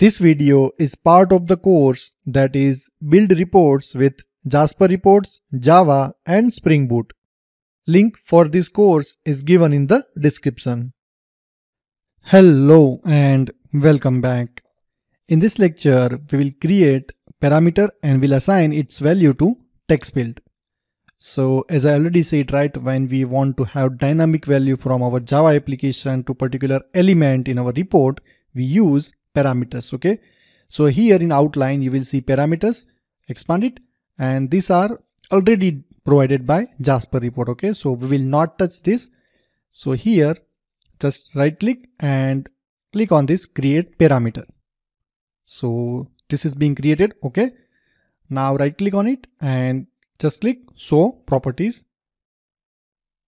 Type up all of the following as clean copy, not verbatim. This video is part of the course that is Build Reports with Jasper Reports, Java and Spring Boot. Link for this course is given in the description. Hello and welcome back. In this lecture, we will create parameter and will assign its value to text field. So as I already said, right, when we want to have dynamic value from our Java application to particular element in our report, we use parameters. Okay, so here in outline you will see parameters, expand it, and these are already provided by Jasper report. Okay, so we will not touch this. So here just right click and click on this create parameter. So this is being created. Okay, now right click on it and just click show properties.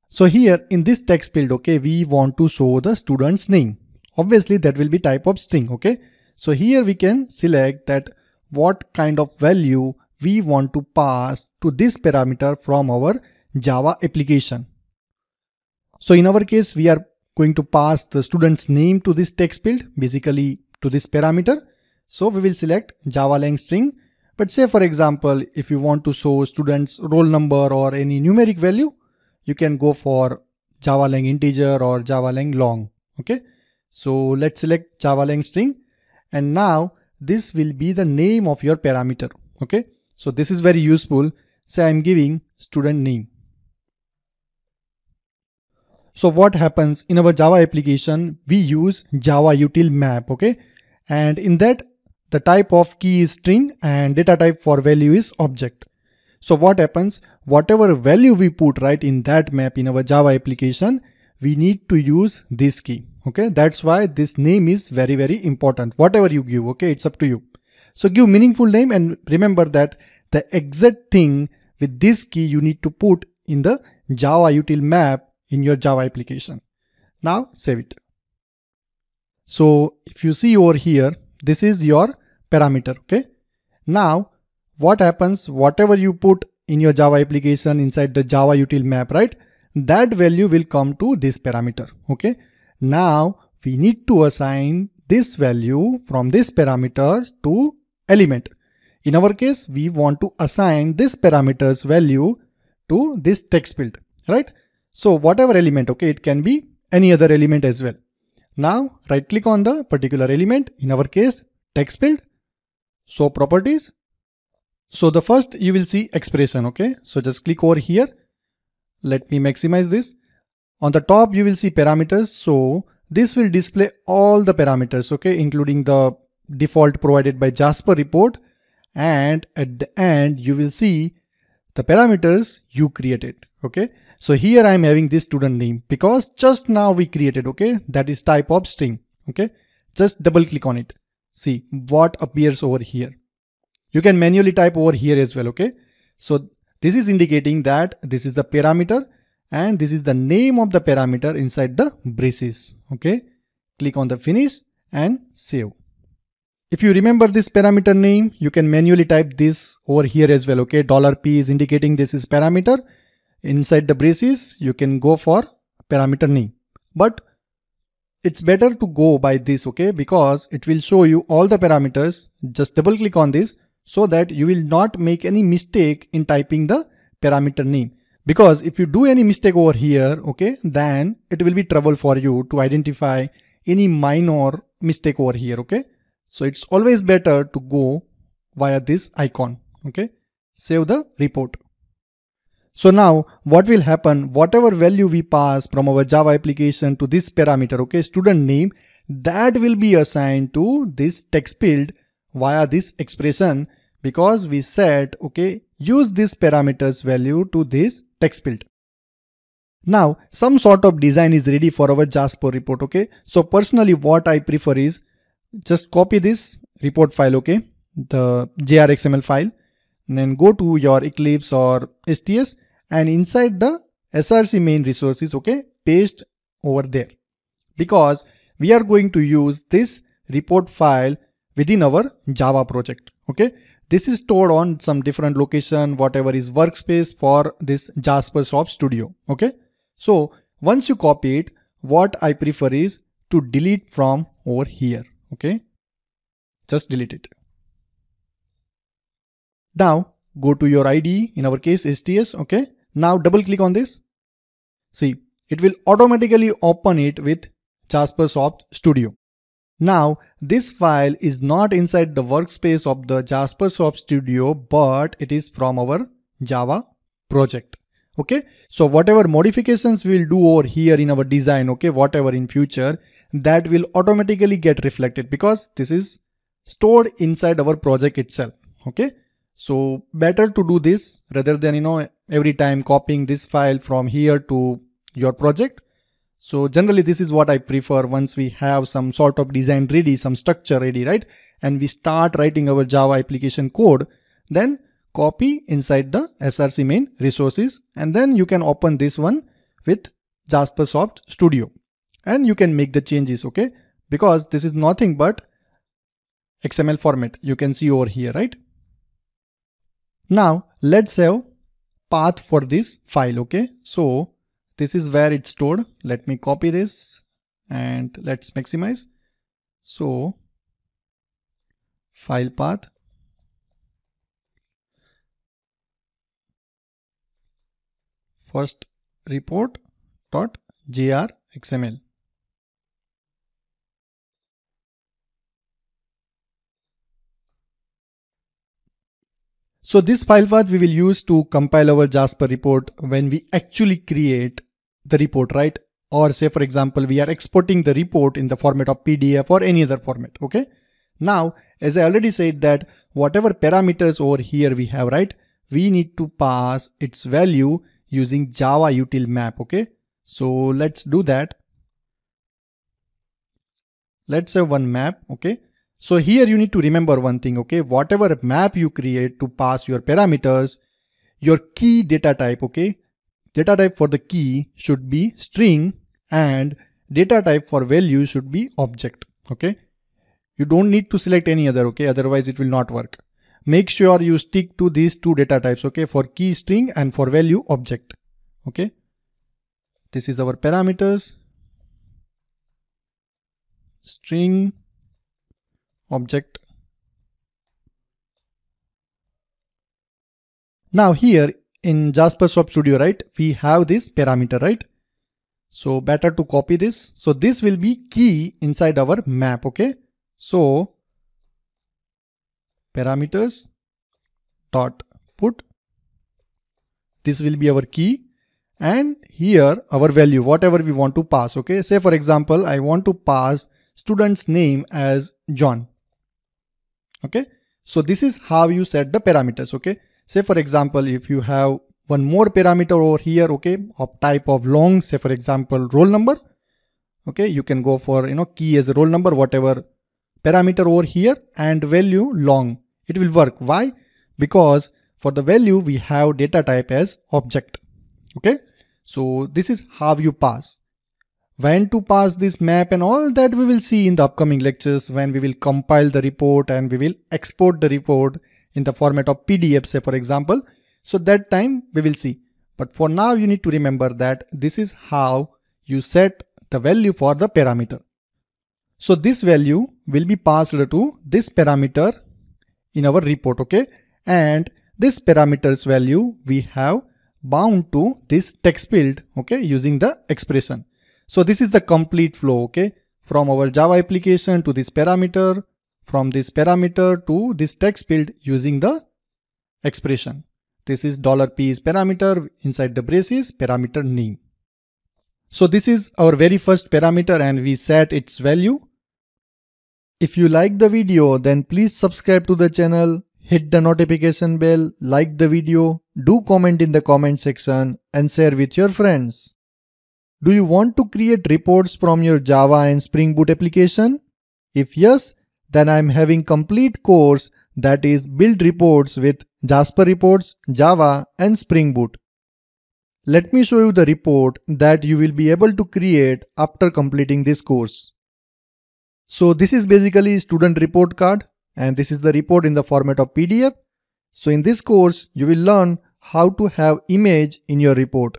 So here in this text field, okay, we want to show the student's name. Obviously that will be type of string. Okay, so here we can select that what kind of value we want to pass to this parameter from our Java application. So in our case, we are going to pass the student's name to this text field, basically to this parameter. So we will select Java lang string, but say for example, if you want to show student's roll number or any numeric value, you can go for Java lang integer or Java lang long. Okay, so let's select Java lang string, and now this will be the name of your parameter. Okay, so this is very useful. Say I'm giving student name. So what happens in our Java application, we use Java util map. Okay, and in that the type of key is string and data type for value is object. So what happens, whatever value we put right in that map in our Java application, we need to use this key. Okay, that's why this name is very important. Whatever you give, okay, it's up to you. So give meaningful name, and remember that the exact thing with this key you need to put in the Java util map in your Java application. Now save it. So if you see over here, this is your parameter. Okay, now what happens, whatever you put in your Java application inside the Java util map, right, that value will come to this parameter. Okay, now we need to assign this value from this parameter to element. In our case, we want to assign this parameter's value to this text field, right? So whatever element, okay, it can be any other element as well. Now right click on the particular element, in our case text field, show properties. So the first you will see expression. Okay, so just click over here. Let me maximize this. On the top you will see parameters, so this will display all the parameters, okay, including the default provided by Jasper report, and at the end you will see the parameters you created. Okay, so here I am having this student name because just now we created, okay, that is type of string. Okay, just double click on it, see what appears over here. You can manually type over here as well. Okay, so this is indicating that this is the parameter and this is the name of the parameter inside the braces. Okay, click on the finish and save. If you remember this parameter name, you can manually type this over here as well. Okay, $p is indicating this is parameter. Inside the braces you can go for parameter name, but it's better to go by this, okay, because it will show you all the parameters. Just double click on this so that you will not make any mistake in typing the parameter name. Because if you do any mistake over here, okay, then it will be trouble for you to identify any minor mistake over here. Okay, so it's always better to go via this icon. Okay, save the report. So now what will happen, whatever value we pass from our Java application to this parameter, okay, student name, that will be assigned to this text field via this expression, because we said, okay, use this parameter's value to this text field. Now some sort of design is ready for our Jasper report. Okay, so personally what I prefer is just copy this report file, okay, the JRXML file, and then go to your Eclipse or STS, and inside the src main resources, okay, paste over there, because we are going to use this report file within our Java project. Okay, this is stored on some different location, whatever is workspace for this Jaspersoft Studio. Okay, so once you copy it, what I prefer is to delete from over here. Okay, Just delete it. Now go to your IDE, in our case STS, okay. Now double click on this. See, it will automatically open it with Jaspersoft Studio. Now this file is not inside the workspace of the Jaspersoft Studio, but it is from our Java project. Okay, so whatever modifications we will do over here in our design, okay, whatever in future, that will automatically get reflected because this is stored inside our project itself. Okay, so better to do this rather than, you know, every time copying this file from here to your project. So generally this is what I prefer once we have some sort of design ready, some structure ready, right? And we start writing our Java application code, then copy inside the SRC main resources, and then you can open this one with Jaspersoft Studio and you can make the changes, okay? Because this is nothing but XML format, you can see over here, right? Now let's have path for this file, okay? So this is where it's stored. Let me copy this and let's maximize. So file path. First report dot JRXML. So this file path we will use to compile our Jasper report when we actually create the report, right? Or say, for example, we are exporting the report in the format of PDF or any other format. Okay. Now, as I already said that whatever parameters over here we have, right, we need to pass its value using Java util map. Okay. So let's do that. Let's have one map. Okay. So here you need to remember one thing. Okay. Whatever map you create to pass your parameters, your key data type. Okay. Data type for the key should be string and data type for value should be object. Okay. You don't need to select any other. Okay. Otherwise it will not work. Make sure you stick to these two data types. Okay. For key string and for value object. Okay. This is our parameters. String object. Now here in Jaspersoft Studio, right, we have this parameter, right? So better to copy this. So this will be key inside our map. Okay. So parameters dot put. This will be our key and here our value, whatever we want to pass. Okay. Say for example, I want to pass student's name as John. Okay. So this is how you set the parameters. Okay. Say for example, if you have one more parameter over here, okay, of type of long, say for example, roll number, okay, you can go for, you know, key as a roll number, whatever parameter over here, and value long, it will work. Why? Because for the value, we have data type as object. Okay. So this is how you pass. When to pass this map and all that we will see in the upcoming lectures when we will compile the report and we will export the report in the format of PDF, say for example. So that time we will see, but for now you need to remember that this is how you set the value for the parameter. So this value will be passed to this parameter in our report. Okay. And this parameter's value we have bound to this text field. Okay. Using the expression. So this is the complete flow. Okay. From our Java application to this parameter, from this parameter to this text field using the expression. This is $p is parameter, inside the braces parameter name. So this is our very first parameter and we set its value. If you like the video, then please subscribe to the channel, hit the notification bell, like the video, do comment in the comment section and share with your friends. Do you want to create reports from your Java and Spring Boot application? If yes, then I'm having complete course that is build reports with Jasper reports, Java and Spring Boot. Let me show you the report that you will be able to create after completing this course. So this is basically student report card and this is the report in the format of PDF. So in this course, you will learn how to have image in your report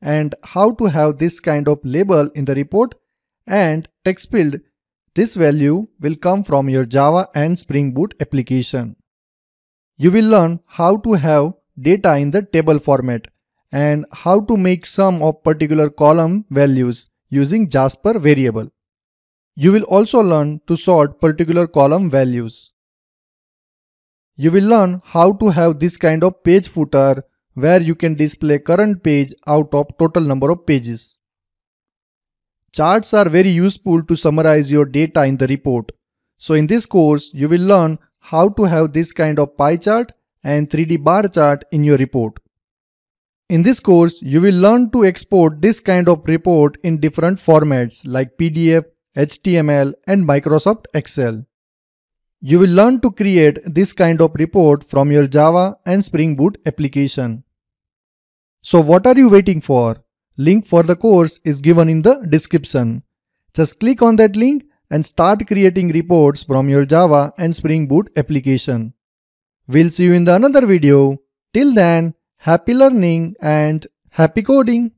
and how to have this kind of label in the report and text field. This value will come from your Java and Spring Boot application. You will learn how to have data in the table format and how to make sum of particular column values using Jasper variable. You will also learn to sort particular column values. You will learn how to have this kind of page footer where you can display current page out of total number of pages. Charts are very useful to summarize your data in the report. So in this course, you will learn how to have this kind of pie chart and 3D bar chart in your report. In this course, you will learn to export this kind of report in different formats like PDF, HTML and Microsoft Excel. You will learn to create this kind of report from your Java and Spring Boot application. So what are you waiting for? Link for the course is given in the description. Just click on that link and start creating reports from your Java and Spring Boot application. We'll see you in another video. Till then, happy learning and happy coding!